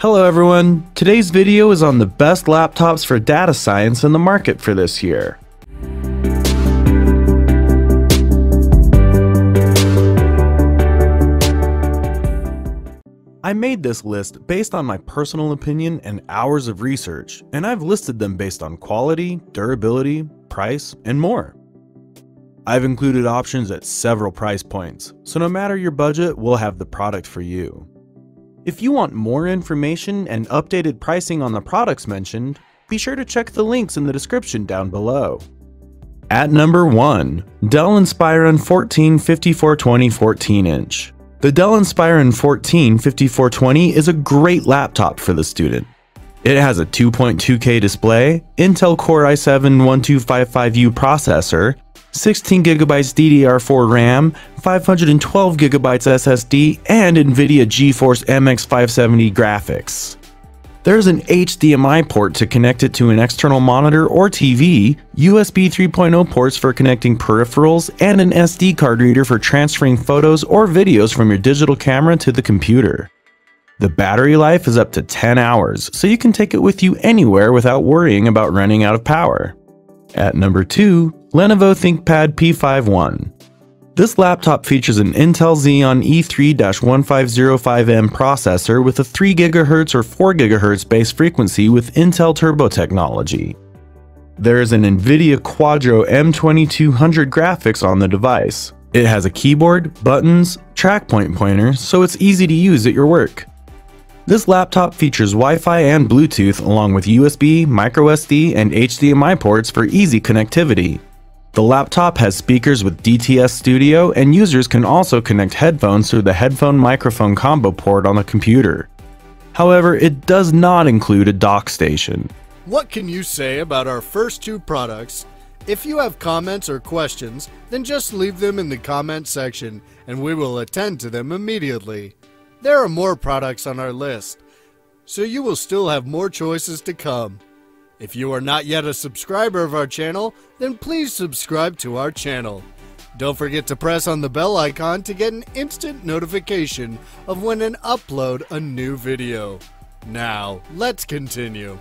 Hello everyone, today's video is on the best laptops for data science in the market for this year. I made this list based on my personal opinion and hours of research, and I've listed them based on quality, durability, price, and more. I've included options at several price points, so no matter your budget, we'll have the product for you. If you want more information and updated pricing on the products mentioned, be sure to check the links in the description down below. At number 1, Dell Inspiron 14 5420 14-inch. The Dell Inspiron 14 5420 is a great laptop for the student. It has a 2.2K display, Intel Core i7-1255U processor, 16GB DDR4 RAM, 512GB SSD, and NVIDIA GeForce MX570 graphics. There's an HDMI port to connect it to an external monitor or TV, USB 3.0 ports for connecting peripherals, and an SD card reader for transferring photos or videos from your digital camera to the computer. The battery life is up to 10 hours, so you can take it with you anywhere without worrying about running out of power. At number 2, Lenovo ThinkPad P51. This laptop features an Intel Xeon E3-1505M processor with a 3 GHz or 4 GHz base frequency with Intel Turbo technology. There is an NVIDIA Quadro M2200 graphics on the device. It has a keyboard, buttons, trackpoint pointer, so it's easy to use at your work. This laptop features Wi-Fi and Bluetooth along with USB, microSD, and HDMI ports for easy connectivity. The laptop has speakers with DTS Studio, and users can also connect headphones through the headphone microphone combo port on the computer. However, it does not include a dock station. What can you say about our first two products? If you have comments or questions, then just leave them in the comment section and we will attend to them immediately. There are more products on our list, so you will still have more choices to come. If you are not yet a subscriber of our channel, then please subscribe to our channel. Don't forget to press on the bell icon to get an instant notification of when I upload a new video. Now, let's continue.